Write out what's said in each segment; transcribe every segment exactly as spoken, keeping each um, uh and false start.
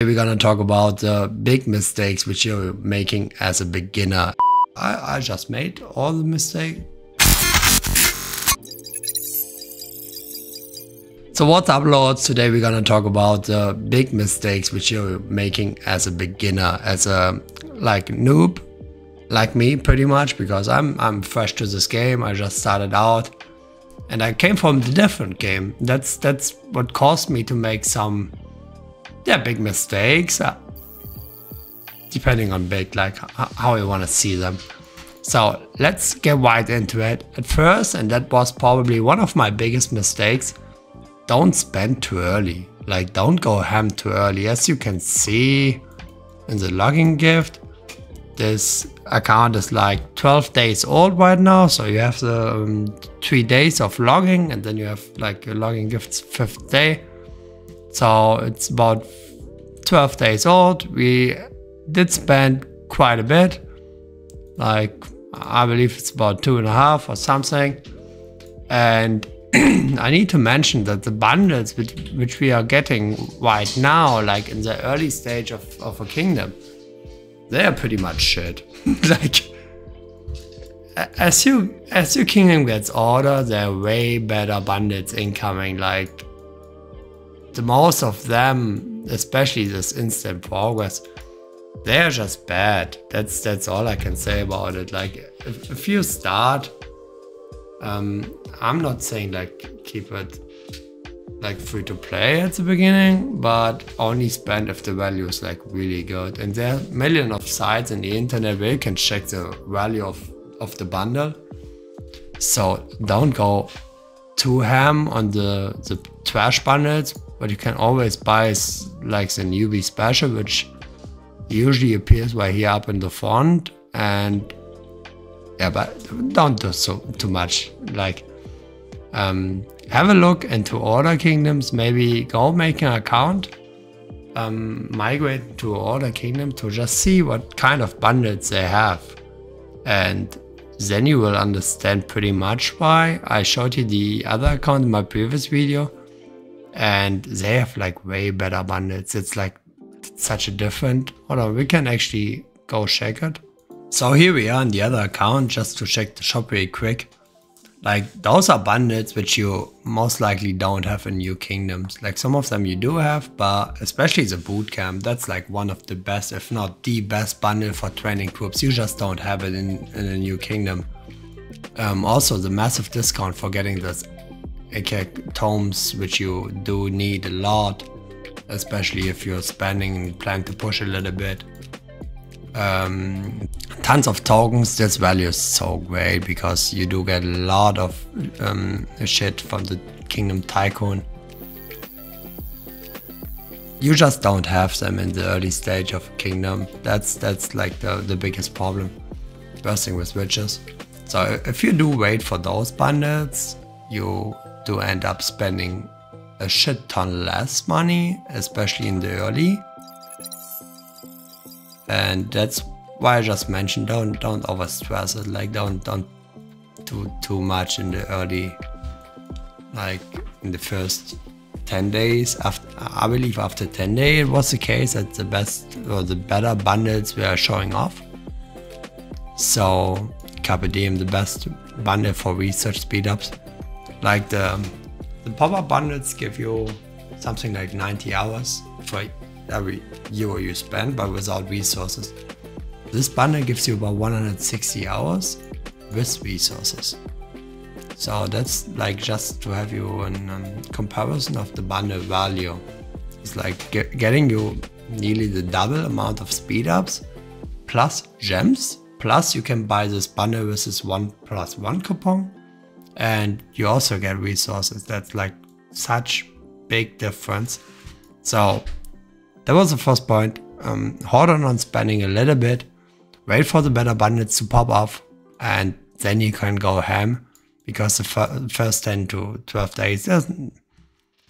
We're gonna talk about uh, big mistakes which you're making as a beginner. I, I just made all the mistakes. So what's up, Lords? Today we're gonna talk about uh, big mistakes which you're making as a beginner, as a like noob, like me pretty much, because I'm I'm fresh to this game. I just started out, and I came from a different game. That's that's what caused me to make some. Yeah, big mistakes, uh, depending on big, like how you want to see them. So let's get right into it. At first, and that was probably one of my biggest mistakes, don't spend too early. Like, don't go ham too early. As you can see in the login gift, this account is like twelve days old right now. So you have the um, three days of logging, and then you have like your login gift's fifth day. So it's about twelve days old. We did spend quite a bit. Like, I believe it's about two and a half or something. And I need to mention that the bundles which, which we are getting right now, like in the early stage of, of a kingdom, they are pretty much shit. Like, as, you, as your kingdom gets older, there are way better bundles incoming. Like, the most of them, especially this instant progress, they're just bad. That's that's all I can say about it. Like, if, if you start, um, I'm not saying like keep it like free to play at the beginning, but only spend if the value is like really good. And there are a million of sites in the internet where you can check the value of, of the bundle. So don't go too ham on the, the trash bundles. But you can always buy like the newbie special, which usually appears right here up in the front. And yeah, but don't do so too much. Like, um, have a look into other kingdoms. Maybe go make an account, um, migrate to other kingdom to just see what kind of bundles they have, and then you will understand pretty much why I showed you the other account in my previous video. And they have like way better bundles. It's like such a different. Hold on, we can actually go check it. So here we are on the other account, just to check the shop really quick. Like, those are bundles which you most likely don't have in new kingdoms. Like, some of them you do have, but especially the bootcamp, that's like one of the best, if not the best bundle for training groups. You just don't have it in, in a new kingdom. Um, also the massive discount for getting this aka tomes, which you do need a lot, especially if you're spending and plan to push a little bit. Um, tons of tokens. This value is so great because you do get a lot of um, shit from the Kingdom Tycoon. You just don't have them in the early stage of a kingdom. That's that's like the, the biggest problem, bursting with riches. So if you do wait for those bundles, you to end up spending a shit ton less money, especially in the early. And that's why I just mentioned don't don't over stress it. Like, don't don't do too much in the early, like in the first ten days. After, I believe after ten days it was the case that the best or the better bundles were showing off. So Carpe Diem, the best bundle for research speedups. Like, the, the pop-up bundles give you something like ninety hours for every euro you spend, but without resources. This bundle gives you about one hundred sixty hours with resources. So that's like just to have you in um, comparison of the bundle value. It's like get, getting you nearly the double amount of speed-ups plus gems. Plus you can buy this bundle with this one plus one coupon. And you also get resources. That's like such big difference. So that was the first point. Um, hold on on spending a little bit, wait for the better bundles to pop up, and then you can go ham, because the fir first ten to twelve days, there's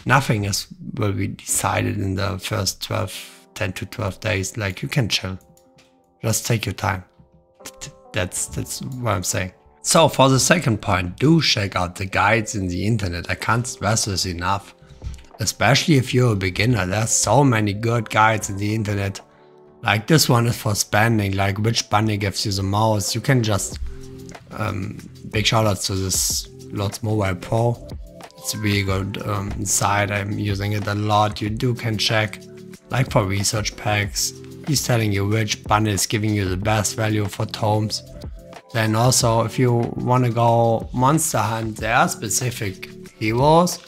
nothing is will be decided in the first twelve, ten to twelve days. Like, you can chill, just take your time. That's that's what I'm saying. So for the second point, do check out the guides in the internet. I can't stress this enough. Especially if you're a beginner, there's so many good guides in the internet. Like this one is for spending, like which bunny gives you the most. You can just, um, big shoutouts to this Lords Mobile Pro. It's a really good um, site, I'm using it a lot. You do can check, like for research packs, he's telling you which bunny is giving you the best value for tomes. Then also if you want to go monster hunt, there are specific heroes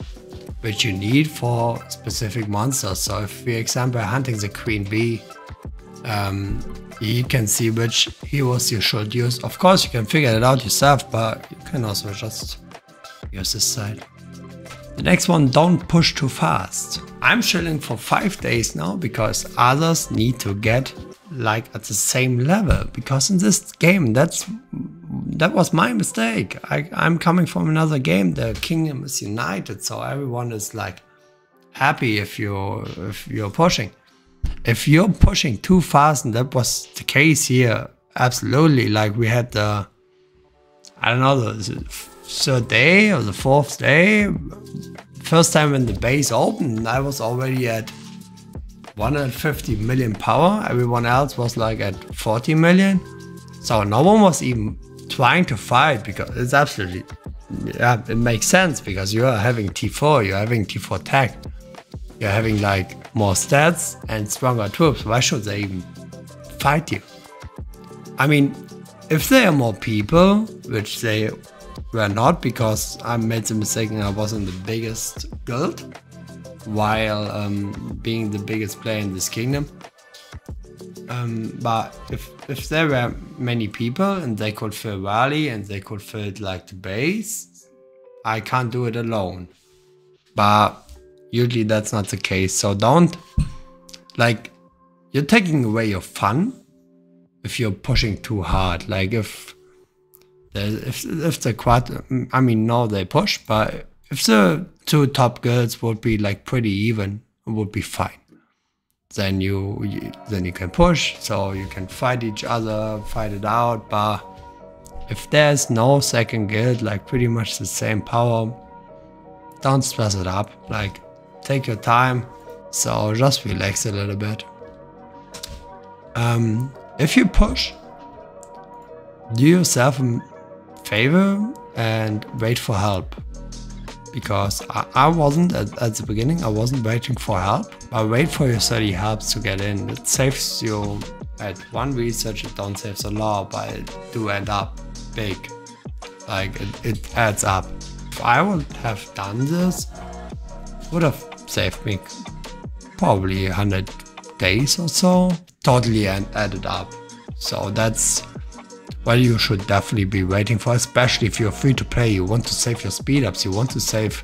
which you need for specific monsters. So if, for example, hunting the queen bee, um, you can see which heroes you should use. Of course you can figure it out yourself, but you can also just use this side. The next one, don't push too fast. I'm chilling for five days now because others need to get like at the same level, because in this game that's that was my mistake. I, I'm coming from another game. The kingdom is united, so everyone is like happy if you if you're pushing. If you're pushing too fast, and that was the case here, absolutely. Like we had the, I don't know, the third day or the fourth day, first time when the base opened, I was already at one hundred fifty million power. Everyone else was like at forty million. So no one was even trying to fight, because it's absolutely, yeah, it makes sense, because you are having T four, you're having T four tech, you're having like more stats and stronger troops. Why should they even fight you? I mean, if there are more people, which they were not, because I made the mistake and I wasn't the biggest guild, while um, being the biggest player in this kingdom. Um, but if, if there were many people and they could fill rally and they could fill it like the base, I can't do it alone. But usually that's not the case. So don't, like, you're taking away your fun if you're pushing too hard. Like if, if, if the quad, I mean, no, they push, but if the two top guilds would be like pretty even, it would be fine. Then you, you then you can push, so you can fight each other, fight it out. But if there's no second guild, like pretty much the same power, don't stress it up. Like take your time. So just relax a little bit. Um, if you push, do yourself a favor and wait for help. Because I, I wasn't at, at the beginning, I wasn't waiting for help. I wait for your thirty helps to get in. It saves you at one research, it don't save a lot, but it do end up big. Like it, it adds up. If I would have done this, it would have saved me probably one hundred days or so. Totally and added up. So that's well, you should definitely be waiting for, especially if you're free to play. You want to save your speed ups, you want to save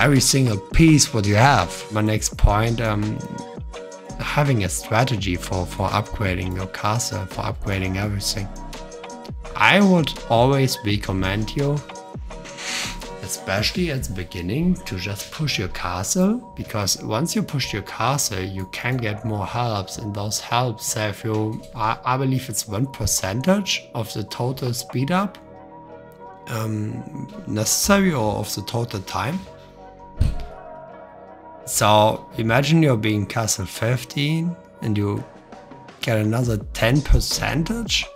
every single piece what you have. My next point, um, having a strategy for, for upgrading your castle, for upgrading everything. I would always recommend you, especially at the beginning, to just push your castle, because once you push your castle, you can get more helps, and those helps save you, I, I believe it's one percentage of the total speed up um, necessary, or of the total time. So imagine you're being castle fifteen and you get another ten percentage.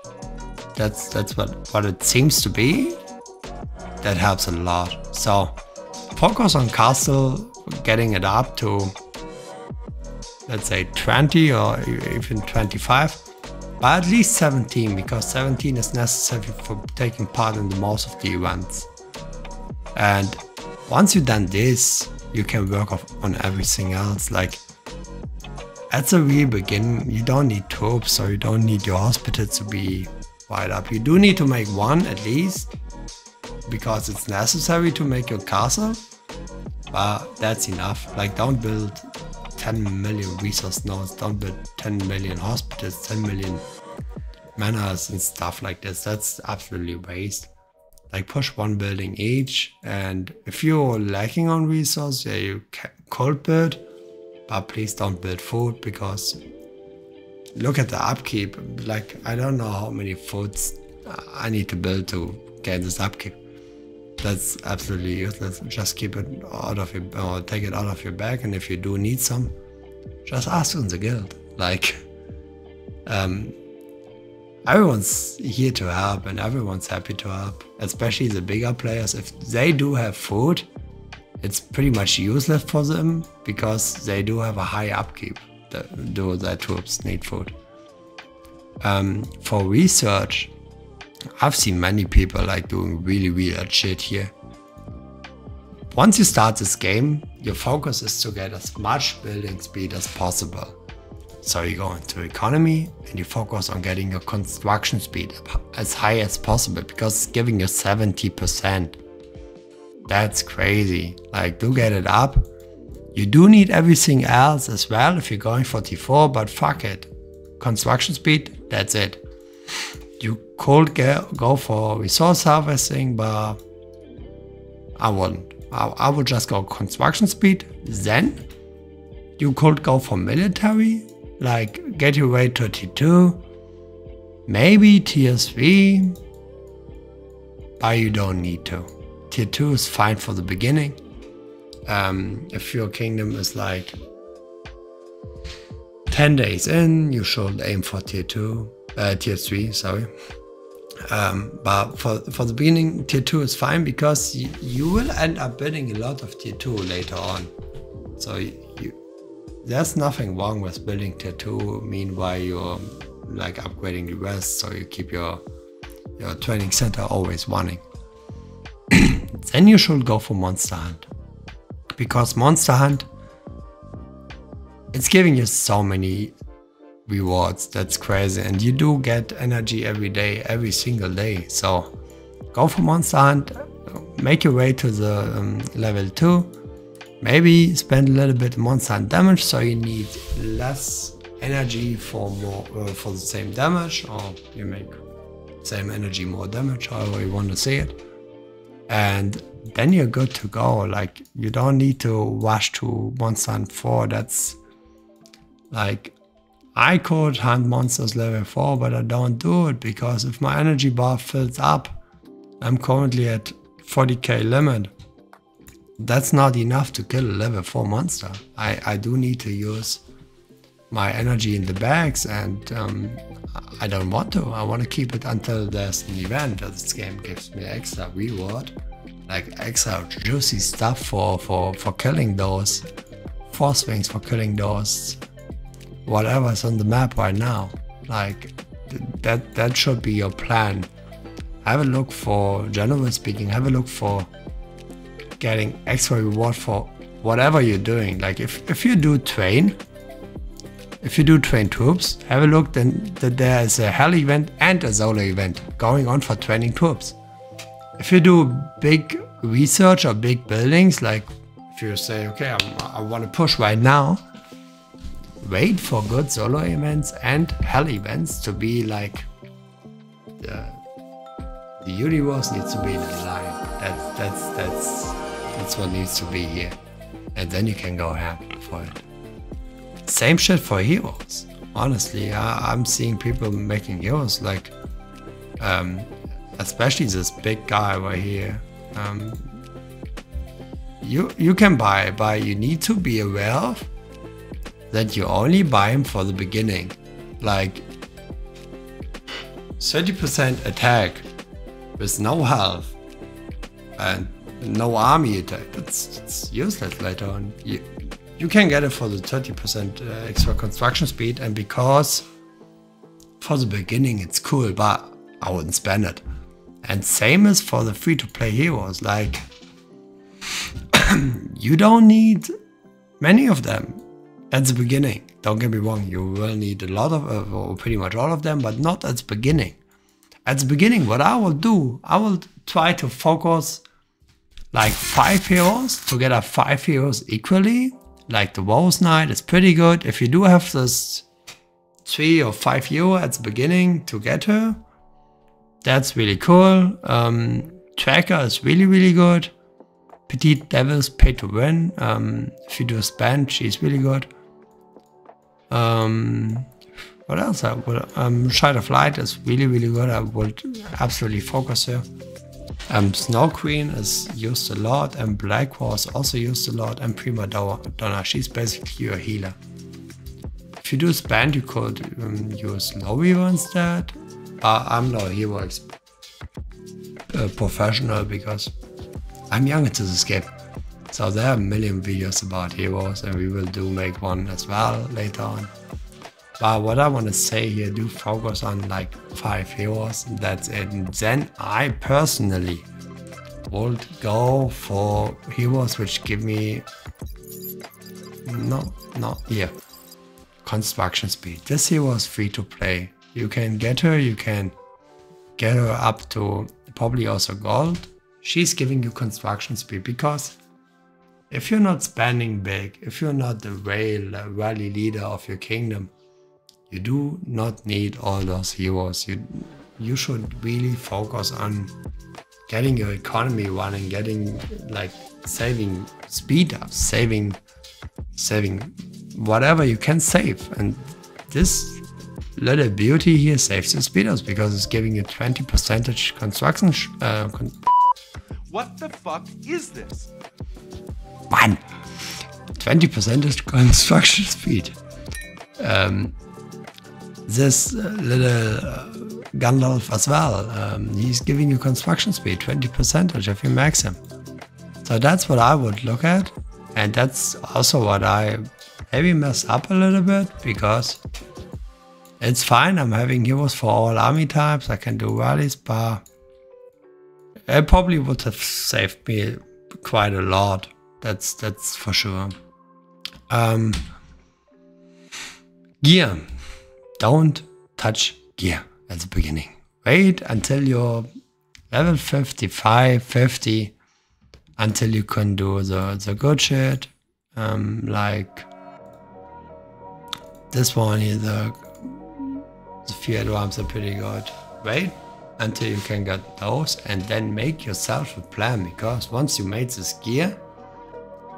That's, that's what, what it seems to be. That helps a lot. So focus on castle, getting it up to, let's say twenty or even twenty-five, but at least seventeen, because seventeen is necessary for taking part in the most of the events. And once you've done this, you can work off on everything else. Like at the real beginning, you don't need troops, so you don't need your hospital to be wide up. You do need to make one at least, because it's necessary to make your castle, but that's enough. Like don't build ten million resource nodes, don't build ten million hospitals, ten million manors and stuff like this. That's absolutely waste. Like push one building each, and if you're lacking on resource, yeah, you could build, but please don't build food, because look at the upkeep. Like I don't know how many foods I need to build to get this upkeep. that's absolutely useless. Just keep it out of your, or take it out of your bag, and if you do need some, just ask in the guild. Like, um, everyone's here to help and everyone's happy to help, especially the bigger players. If they do have food, it's pretty much useless for them because they do have a high upkeep. Do their troops need food? Um, for research, I've seen many people like doing really weird shit here. Once you start this game, your focus is to get as much building speed as possible. So you go into economy and you focus on getting your construction speed up as high as possible, because it's giving you seventy percent. That's crazy. Like, do get it up. You do need everything else as well if you're going for T four, but fuck it. Construction speed, that's it. You could go for resource harvesting, but I wouldn't. I would just go construction speed. Then you could go for military, like get your way to T two, maybe tier three, but you don't need to. Tier two is fine for the beginning. Um, if your kingdom is like ten days in, you should aim for tier two, uh, tier three, sorry. Um, but for, for the beginning, tier two is fine, because you, you will end up building a lot of tier two later on. So you, you, there's nothing wrong with building tier two, meanwhile you're like upgrading the rest, so you keep your, your training center always running. Then you should go for Monster Hunt, because Monster Hunt, it's giving you so many rewards, that's crazy, and you do get energy every day, every single day. So go for Monster Hunt, make your way to the um, level two, maybe spend a little bit Monster Hunt damage, so you need less energy for more uh, for the same damage, or you make same energy more damage, however you want to say it, and then you're good to go. Like, you don't need to rush to Monster Hunt four. That's like, I could hunt monsters level four, but I don't do it, because if my energy bar fills up, I'm currently at forty K limit. That's not enough to kill a level four monster. I, I do need to use my energy in the bags, and um, I don't want to. I want to keep it until there's an event that this game gives me extra reward, like extra juicy stuff for, for, for killing those, four swings for killing those, whatever's on the map right now. Like, that that should be your plan. Have a look for, generally speaking, have a look for getting extra reward for whatever you're doing. Like, if, if you do train, if you do train troops, have a look then that there is a hell event and a solo event going on for training troops. If you do big research or big buildings, like if you say, okay, I'm, I want to push right now, wait for good solo events and hell events to be like, the, the universe needs to be in line. That, that's, that's, that's what needs to be here. And then you can go happy for it. Same shit for heroes. Honestly, I, I'm seeing people making heroes like, um, especially this big guy right here. Um, you, you can buy, but you need to be aware of that you only buy him for the beginning. Like, thirty percent attack with no health and no army attack, that's, that's useless later on. You, you can get it for the thirty percent uh, extra construction speed, and because for the beginning it's cool, but I wouldn't spend it. And same is for the free-to-play heroes, like, you don't need many of them at the beginning. Don't get me wrong, you will need a lot of, uh, or pretty much all of them, but not at the beginning. At the beginning, what I will do, I will try to focus like five heroes, together five heroes equally. Like the Wolf Knight is pretty good. If you do have this three or five hero at the beginning to get her, that's really cool. Um, Tracker is really, really good. Petite Devils pay to win. Um, if you do a spend, she's really good. Um, what else? I would, um, Shite of Light is really, really good. I would absolutely focus here. Um, Snow Queen is used a lot, and Black Horse also used a lot, and Prima Donna, she's basically your healer. If you do spend, you could um, use low hero instead. Uh, I'm no hero uh, professional because I'm young into this game. So there are a million videos about heroes, and we will do make one as well later on. But what I want to say here, do focus on like five heroes, and that's it. And then I personally would go for heroes which give me, no, no, here, construction speed. This hero is free to play. You can get her, you can get her up to probably also gold. She's giving you construction speed because if you're not spending big, if you're not the rally leader of your kingdom, you do not need all those heroes. You, you should really focus on getting your economy running, getting like saving speed up, saving, saving whatever you can save. And this little beauty here saves your speed ups because it's giving you twenty percent construction. Uh, con what the fuck is this? Man, twenty percent construction speed. Um, This little uh, Gandalf as well, um, he's giving you construction speed, twenty percent if you max him. So that's what I would look at, and that's also what I maybe mess up a little bit, because it's fine, I'm having heroes for all army types, I can do rallies, but it probably would have saved me quite a lot, that's, that's for sure. Um, gear. Don't touch gear at the beginning. Wait until you're level fifty-five, fifty, until you can do the, the good shit. Um, like this one here, the, the fear drums are pretty good. Wait until you can get those and then make yourself a plan, because once you made this gear,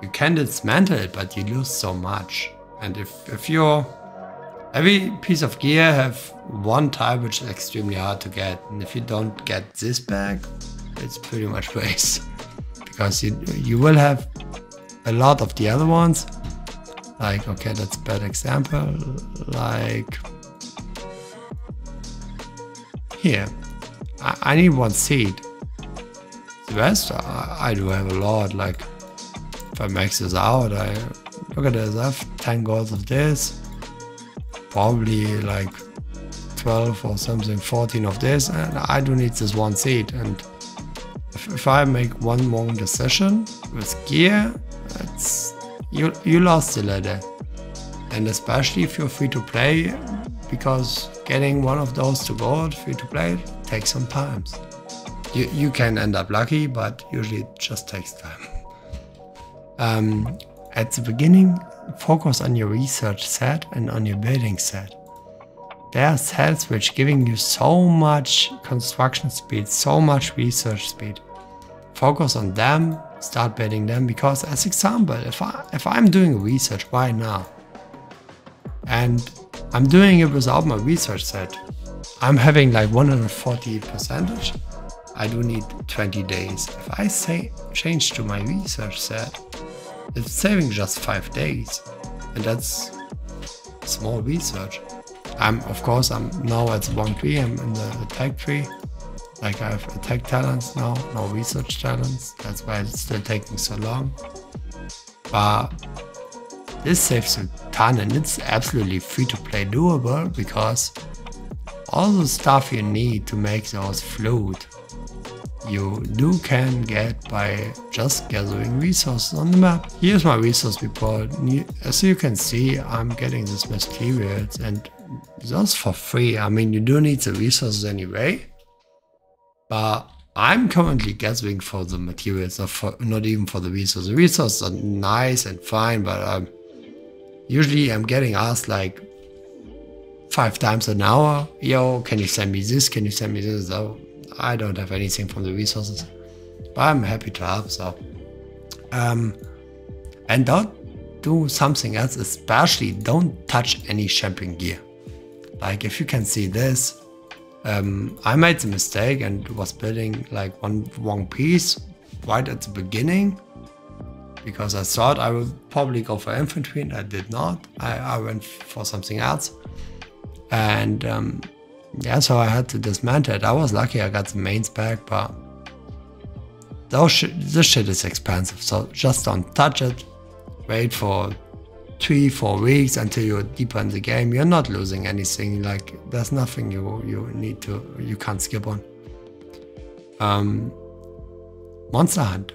you can dismantle it, but you lose so much. And if, if you're every piece of gear have one type which is extremely hard to get, and if you don't get this back, it's pretty much waste, because you you will have a lot of the other ones. Like, okay, that's a bad example, like here, I, I need one seed. The rest, I, I do have a lot, like if I max this out, I look at this, I have ten golds of this. Probably like twelve or something, fourteen of this, and I do need this one seed. And if, if I make one wrong decision with gear, it's you you lost a little. And especially if you're free to play, because getting one of those to gold free to play takes some time. You you can end up lucky, but usually it just takes time. Um, at the beginning, focus on your research set and on your building set. There are sets which giving you so much construction speed, so much research speed. Focus on them, start building them, because as example, if, I, if I'm doing research right now and I'm doing it without my research set, I'm having like one hundred forty percent. I do need twenty days. If I say change to my research set, it's saving just five days, and that's small research. I'm of course I'm now at the wrong tree, I'm in the attack tree. Like I have attack talents now, no research talents, that's why it's still taking so long. But this saves a ton, and it's absolutely free to play doable, because all the stuff you need to make those flute, you do can get by just gathering resources on the map. Here's my resource report. As you can see, I'm getting these materials, and those for free. I mean, you do need the resources anyway, but I'm currently gathering for the materials, not, for, not even for the resources. The resources are nice and fine, but I'm, usually I'm getting asked like five times an hour, yo, can you send me this, can you send me this? Oh, I don't have anything from the resources, but I'm happy to help. So, um, and don't do something else, especially don't touch any champion gear. Like if you can see this, Um, I made the mistake and was building like one wrong piece right at the beginning, because I thought I would probably go for infantry and I did not. I, I went for something else. And um, yeah, so I had to dismantle it. I was lucky I got the mains back, but those sh this shit is expensive. So just don't touch it. Wait for three, four weeks until you're deeper in the game. You're not losing anything. Like, there's nothing you, you need to, you can't skip on. Um, Monster Hunt.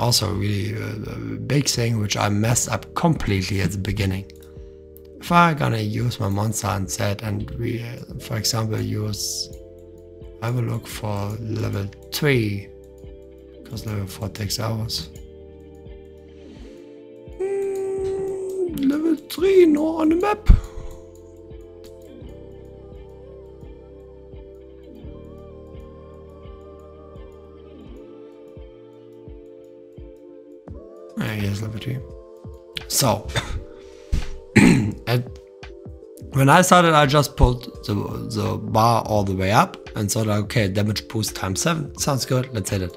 Also really a big thing which I messed up completely at the beginning. If I'm gonna use my Monster Hunt set and we, for example, use, I will look for level three, because level four takes hours. Mm, level three, no on the map. Yes, level three. So at, when I started, I just pulled the, the bar all the way up and thought, okay, damage boost times seven sounds good, let's hit it.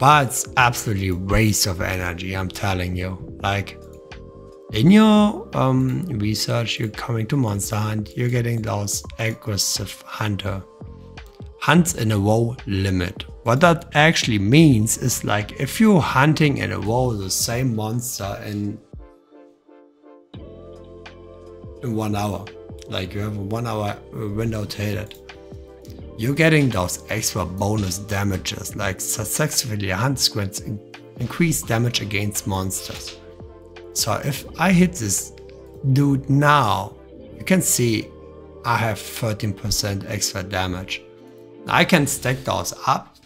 But it's absolutely waste of energy, I'm telling you. Like, in your um, research, you're coming to Monster Hunt, you're getting those aggressive hunter hunts in a row limit. What that actually means is, like, if you're hunting in a row the same monster in, in one hour, like you have a one hour window to hit it, you're getting those extra bonus damages, like successfully hunt squads in, increase damage against monsters. So if I hit this dude now, you can see I have thirteen percent extra damage. I can stack those up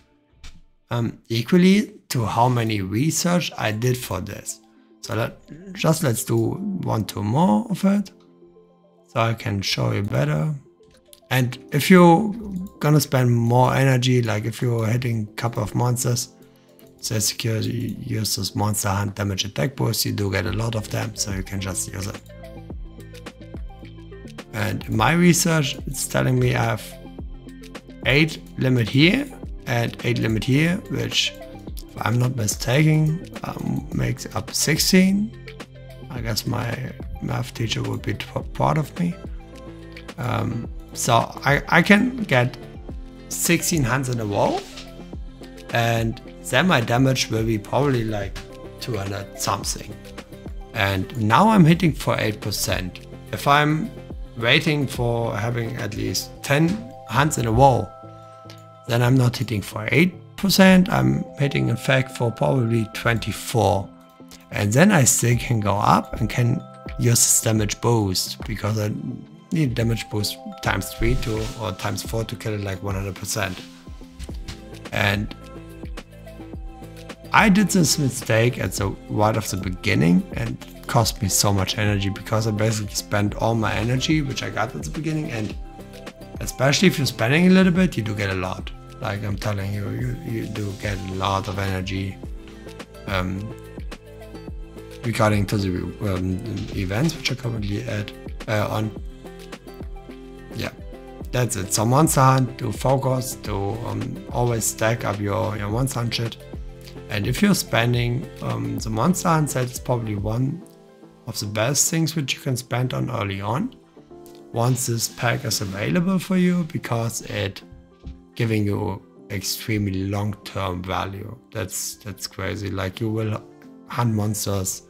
Um, equally to how many research I did for this. So let, just let's do one, two more of it, so I can show you better. And if you're gonna spend more energy, like if you're hitting a couple of monsters, so secure, you use this Monster Hunt damage attack boost, you do get a lot of them, so you can just use it. And my research, it's telling me I have eight limit here, and eight limit here, which, if I'm not mistaken, um, makes up sixteen. I guess my math teacher would be proud of me. Um, so I, I can get sixteen hunts in a row, and then my damage will be probably like two hundred something. And now I'm hitting for eight percent. If I'm waiting for having at least ten hunts in a row, then I'm not hitting for eight percent, I'm hitting in fact for probably twenty-four. And then I still can go up and can use this damage boost, because I need damage boost times three to, or times four to kill it like one hundred percent. And I did this mistake at the right of the beginning, and it cost me so much energy, because I basically spent all my energy, which I got at the beginning, and especially if you're spending a little bit, you do get a lot. Like I'm telling you, you, you do get a lot of energy um, regarding to the um, events which are currently at, uh, on. Yeah, that's it. So Monster Hunt, do focus, do um, always stack up your, your Monster Hunt shit. And if you're spending um, the Monster Hunt set, it's probably one of the best things which you can spend on early on, once this pack is available for you, because it giving you extremely long-term value. That's that's crazy. Like, you will hunt monsters.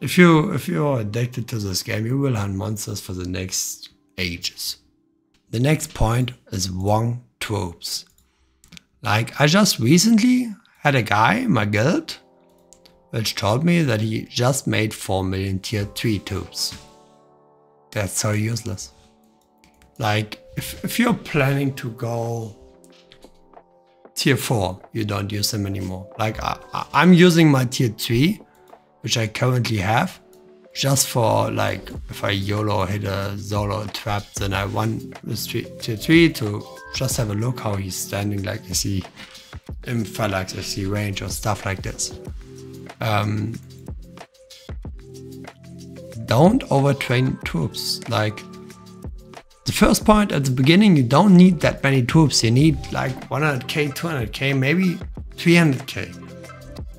If you if you're addicted to this game, you will hunt monsters for the next ages. The next point is wrong troops. Like, I just recently had a guy in my guild which told me that he just made four million tier three troops. That's so useless. Like, if, if you're planning to go tier four, you don't use them anymore. Like, I, I'm using my tier three, which I currently have, just for, like, if I YOLO hit a solo trap, then I want this tier three to just have a look how he's standing, like, is he in phalanx, is he range, or stuff like this. Um, Don't overtrain troops. Like, The first point at the beginning, you don't need that many troops. You need like one hundred K, two hundred K, maybe three hundred K.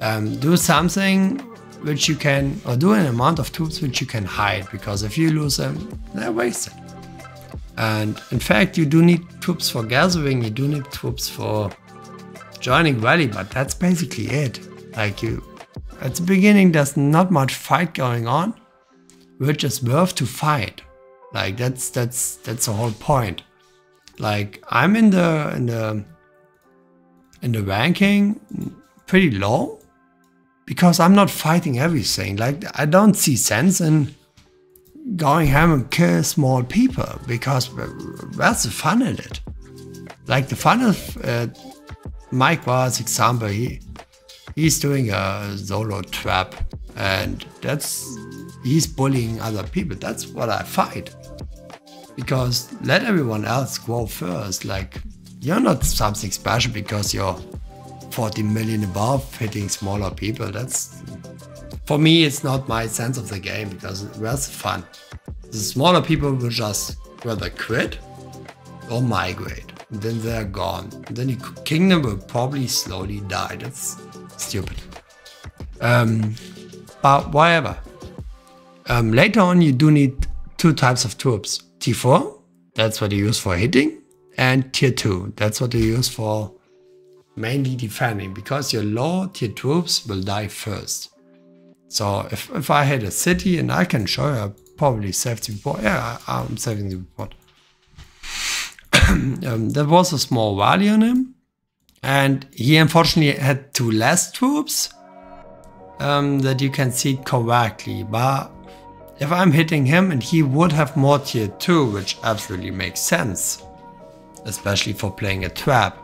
Um, do something which you can, or do an amount of troops which you can hide, because if you lose them, they're wasted. And in fact, you do need troops for gathering, you do need troops for joining rally, but that's basically it. Like you, at the beginning, there's not much fight going on, which is worth to fight. Like that's that's that's the whole point. Like I'm in the in the in the ranking pretty low because I'm not fighting everything. Like I don't see sense in going ham and kill small people, because where's the fun in it? Like the fun of uh, Mike was, example, he he's doing a solo trap, and that's he's bullying other people. That's what I fight. Because let everyone else grow first. Like you're not something special because you're forty million above hitting smaller people. That's, for me, it's not my sense of the game, because where's the fun? The smaller people will just rather quit or migrate. And then they're gone. And then your kingdom will probably slowly die. That's stupid. Um, but whatever. Um, later on, you do need two types of troops. Tier four, that's what you use for hitting, and Tier two, that's what you use for mainly defending, because your low tier troops will die first. So if, if I hit a city, and I can show you, I probably saved the report. Yeah, I, I'm saving the report. um, there was a small rally on him, and he unfortunately had two less troops um, that you can see correctly, but if I'm hitting him and he would have more tier two, which absolutely makes sense, especially for playing a trap,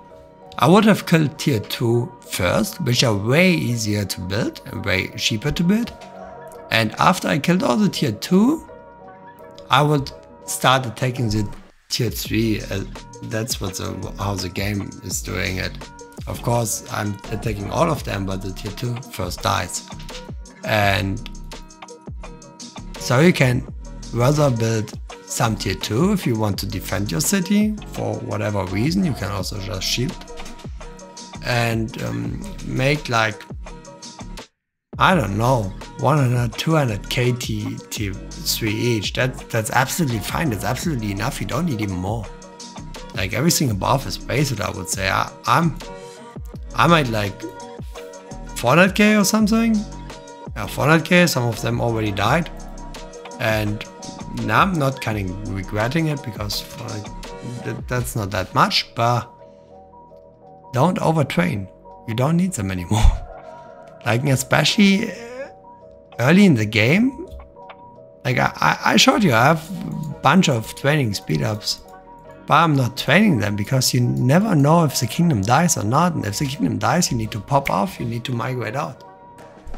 I would have killed tier two first, which are way easier to build and way cheaper to build. And after I killed all the tier two, I would start attacking the tier three. Uh, that's what the, how the game is doing it. Of course, I'm attacking all of them, but the tier two first dies. And so you can rather build some tier two if you want to defend your city for whatever reason. You can also just shield and um, make like, I don't know, one hundred, two hundred K tier three each. That, that's absolutely fine. That's absolutely enough. You don't need even more. Like everything above is wasted, I would say. I, I'm, I might like four hundred K or something. Yeah, four hundred K, some of them already died. And now I'm not kind of regretting it, because like, that, that's not that much, but don't overtrain. You don't need them anymore. Like especially early in the game, like I, I showed you, I have a bunch of training speed-ups, but I'm not training them because you never know if the kingdom dies or not. And if the kingdom dies, you need to pop off, you need to migrate out.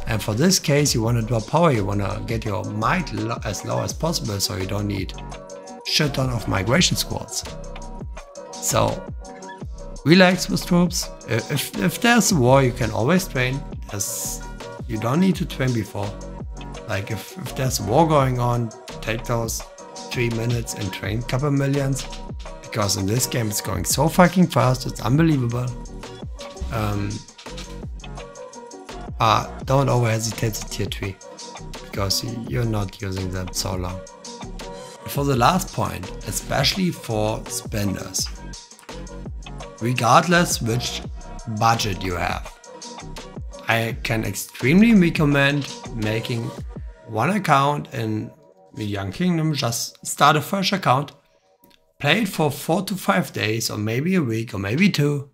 And for this case, you want to drop power, you want to get your might lo as low as possible, so you don't need shit ton of migration squads. So relax with troops. If, if, if there's a war, you can always train, as you don't need to train before. Like if, if there's a war going on, take those three minutes and train a couple millions, because in this game it's going so fucking fast, it's unbelievable. Um, Uh, don't over hesitate to tier three, because you're not using them so long. For the last point, especially for spenders, regardless which budget you have, I can extremely recommend making one account in the Young Kingdom. Just start a fresh account, play it for four to five days, or maybe a week, or maybe two,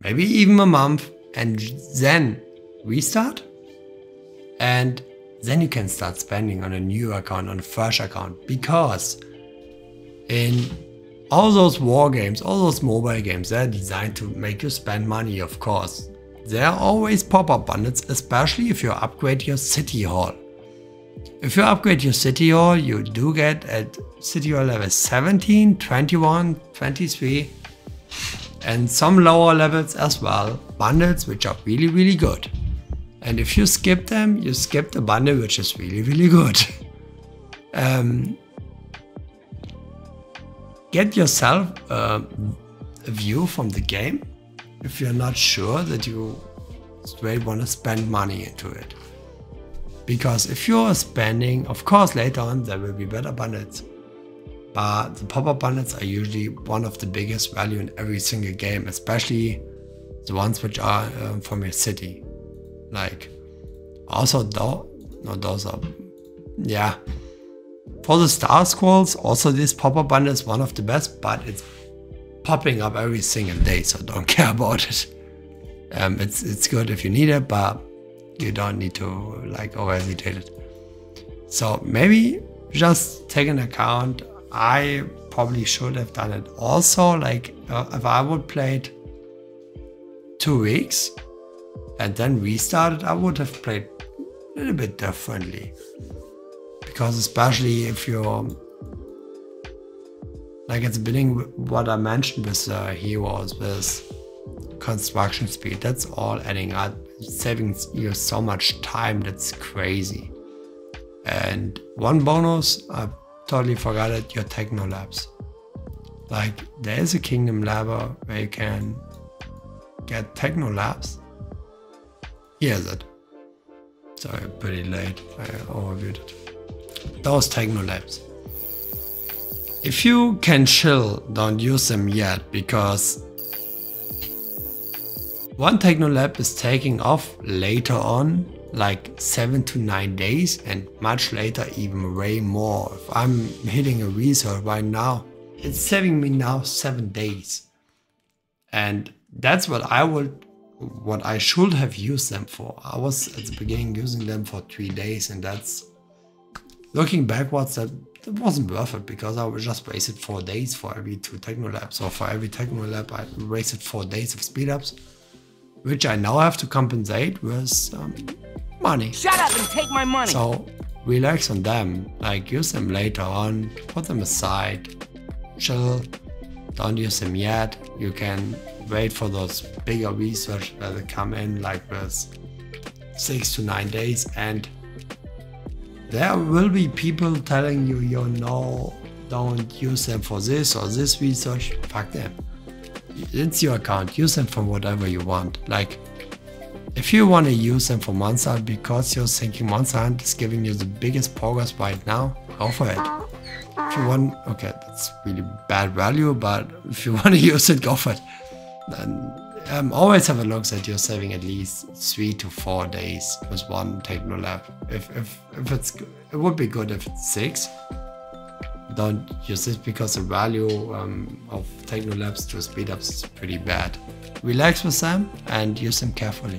maybe even a month, and then restart, and then you can start spending on a new account, on a fresh account, because in all those war games, all those mobile games, they're designed to make you spend money, of course. There are always pop-up bundles, especially if you upgrade your city hall. If you upgrade your city hall, you do get at city hall level seventeen, twenty-one, twenty-three, and some lower levels as well, bundles which are really, really good. And if you skip them, you skip the bundle which is really, really good. um, get yourself a, a view from the game if you're not sure that you straight want to spend money into it. Because if you're spending, of course later on there will be better bundles, but the pop-up bundles are usually one of the biggest value in every single game, especially the ones which are um, from your city. Like also though, no, those are, yeah. For the Star Scrolls, also this pop-up bundle is one of the best, but it's popping up every single day, so don't care about it. Um, it's it's good if you need it, but you don't need to like overhesitate it. So maybe just take an account. I probably should have done it also. Like uh, if I would played two weeks and then restarted, I would have played a little bit differently. Because especially if you're like it's building what I mentioned with uh, heroes, with construction speed, that's all adding up, saving you so much time, that's crazy. And one bonus, I totally forgot it, your Technolabes. Like there is a Kingdom Labber where you can get Technolabes. Here's it. Sorry, pretty late, I overviewed it. Those Technolabes. If you can chill, don't use them yet, because one Technolabe is taking off later on, like seven to nine days, and much later even way more. If I'm hitting a research right now, it's saving me now seven days. And that's what I would, what I should have used them for. I was at the beginning using them for three days, and that's looking backwards, that it wasn't worth it, because I was just wasted four days for every two Technolabes, or for every Technolabe I wasted four days of speed ups, which I now have to compensate with um, money. Shut up and take my money. So relax on them, like use them later on, put them aside, chill, don't use them yet. You can wait for those bigger research that will come in, like with six to nine days and. There will be people telling you, you know, don't use them for this or this research. Fuck them. It's your account. Use them for whatever you want. Like, if you want to use them for Monster Hunt because you're thinking Monster Hunt is giving you the biggest progress right now, go for it. If you want, okay, that's really bad value, but if you want to use it, go for it. And, um, always have a look that you're saving at least three to four days with one Technolabe. If if if it's it would be good if it's six. Don't use this because the value um, of Technolabes to speed ups is pretty bad. Relax with them and use them carefully.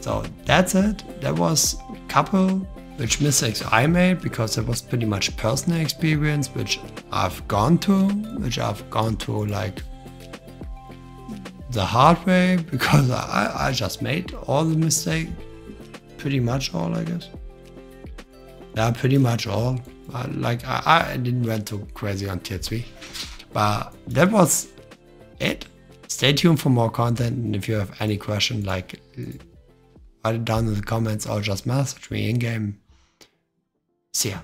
So that's it. There was a couple which mistakes I made because it was pretty much personal experience which I've gone to, which I've gone to like. The hard way, because I, I just made all the mistakes, pretty much all, I guess. Yeah, pretty much all. Uh, like I, I didn't went too crazy on tier three, but that was it. Stay tuned for more content, and if you have any question, like write it down in the comments or just message me in game. See ya.